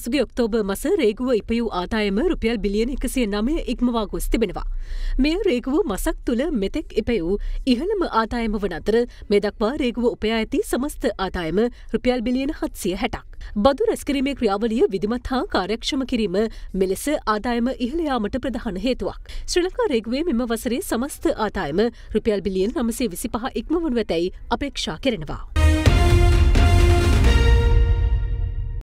පසුගිය ඔක්තෝබර් මස රේගුව ඉපයූ ආදායම රුපියල් බිලියන 109 ඉක්මවා ගොස් තිබෙනවා. මෙය රේගුව මසක් තුළ මෙතෙක් ඉපයූ ඉහළම ආදායම වන අතර මේ දක්වා රේගුව උපයා ඇති සමස්ත ආදායම රුපියල් බිලියන 760ක්. බදු රැස්කිරීමේ ක්‍රියාවලිය විධිමත් හා කාර්යක්ෂම කිරීම මෙලෙස ආදායම ඉහළ යාමට ප්‍රධාන හේතුවක්. ශ්‍රී ලංකා රේගුවේ මෙම වසරේ සමස්ත ආදායම රුපියල් බිලියන 925 ඉක්මවනු ඇතැයි අපේක්ෂා කෙරෙනවා.